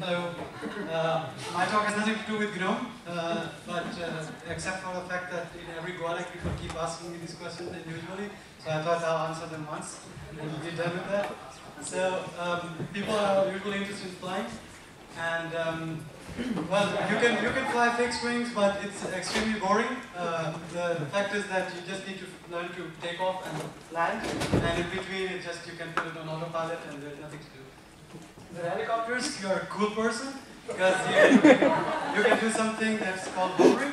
Hello. My talk has nothing to do with GNOME, but except for the fact that in every GUADEC people keep asking me these questions individually, so I thought I'll answer them once and we'll be done with that. So people are usually interested in flying, and well, you can fly fixed wings, but it's extremely boring. The fact is that you just need to learn to take off and land, and in between, it just you can put it on autopilot, and there's nothing to do. With helicopters, you're a cool person because you can do something that's called hovering.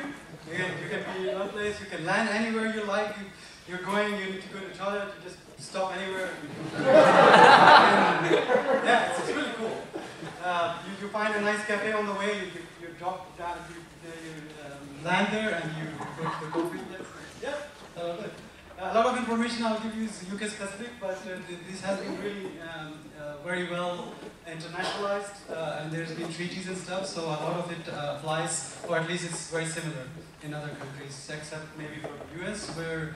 You can be in one place, you can land anywhere you like. You're going, you need to go to the toilet, you just stop anywhere. Yeah, it's really cool. You find a nice cafe on the way, you drop down, you land there, and you go to the coffee place. Yeah, good. A lot of information I'll give you is UK specific, but this has been really very well internationalized, and there's been treaties and stuff, so a lot of it applies, or at least it's very similar in other countries, except maybe for the US, where.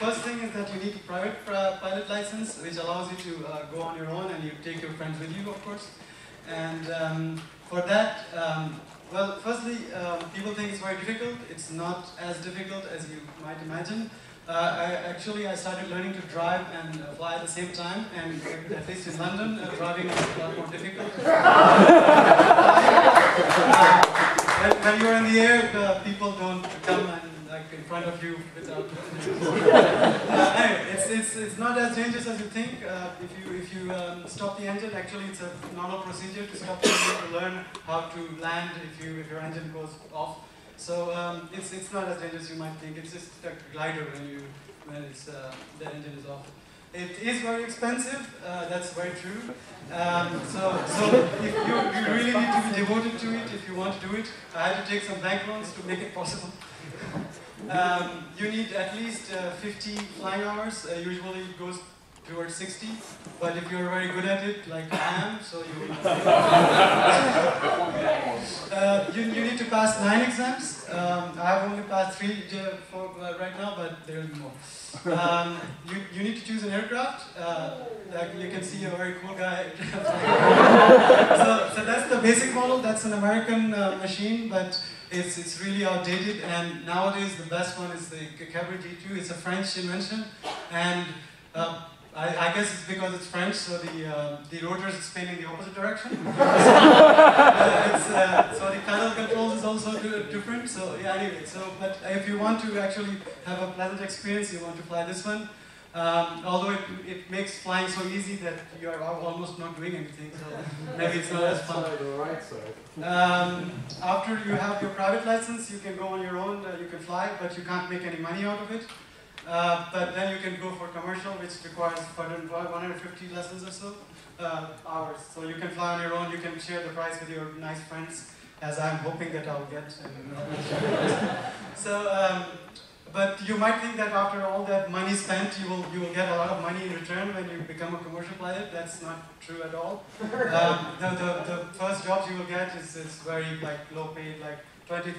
First thing is that you need a private pilot license, which allows you to go on your own, and you take your friends with you, of course. And for that, well, firstly, people think it's very difficult. It's not as difficult as you might imagine. I started learning to drive and fly at the same time, and at least in London, driving is a lot more difficult. When you're in the air, people don't come and, like, in front of you without. Anyway, it's not as dangerous as you think. If you stop the engine, actually it's a normal procedure to stop the engine to learn how to land if your engine goes off. So it's not as dangerous as you might think. It's just a glider when the engine is off. It is very expensive. That's very true. So if you really need to be devoted to it if you want to do it. I had to take some bank loans to make it possible. You need at least 50 flying hours. Usually it goes towards 60. But if you're very good at it, like I am, so you. You need to pass 9 exams. I've only passed 3 for right now, but there will be more. You need to choose an aircraft. Like you can see, a very cool guy. so that's the basic model. That's an American machine, but it's really outdated. And nowadays, the best one is the Cabri d 2. It's a French invention, and I guess it's because it's French, so the rotor is spinning in the opposite direction. So the pedal controls is also different. So yeah, anyway. But if you want to actually have a pleasant experience, you want to fly this one. Although it makes flying so easy that you are almost not doing anything, so maybe it's not as fun. After you have your private license, you can go on your own. You can fly, but you can't make any money out of it. But then you can go for commercial, which requires 150 lessons or so, hours. So you can fly on your own, you can share the price with your nice friends, as I'm hoping that I'll get. So, but you might think that after all that money spent, you will get a lot of money in return when you become a commercial pilot. That's not true at all. The first job you will get is very low paid, like £20,000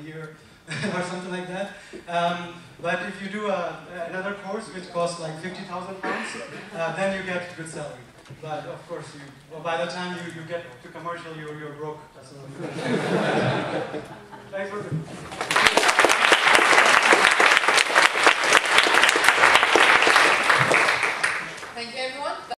a year. or something like that. But if you do another course which costs like £50,000, then you get a good salary. But of course, by the time you get to commercial, you're broke. That's all. Thanks for